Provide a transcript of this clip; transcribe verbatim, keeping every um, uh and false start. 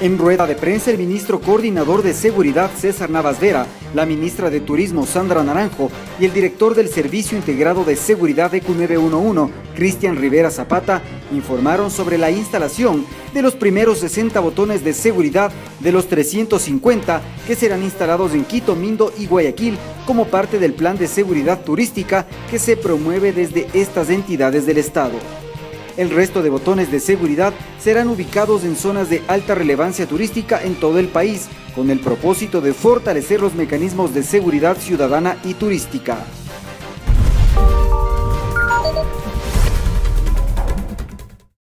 En rueda de prensa, el ministro coordinador de Seguridad, César Navas Vera, la ministra de Turismo, Sandra Naranjo, y el director del Servicio Integrado de Seguridad E C U nueve uno uno, Cristian Rivera Zapata, informaron sobre la instalación de los primeros sesenta botones de seguridad de los trescientos cincuenta que serán instalados en Quito, Mindo y Guayaquil como parte del plan de seguridad turística que se promueve desde estas entidades del Estado. El resto de botones de seguridad serán ubicados en zonas de alta relevancia turística en todo el país, con el propósito de fortalecer los mecanismos de seguridad ciudadana y turística.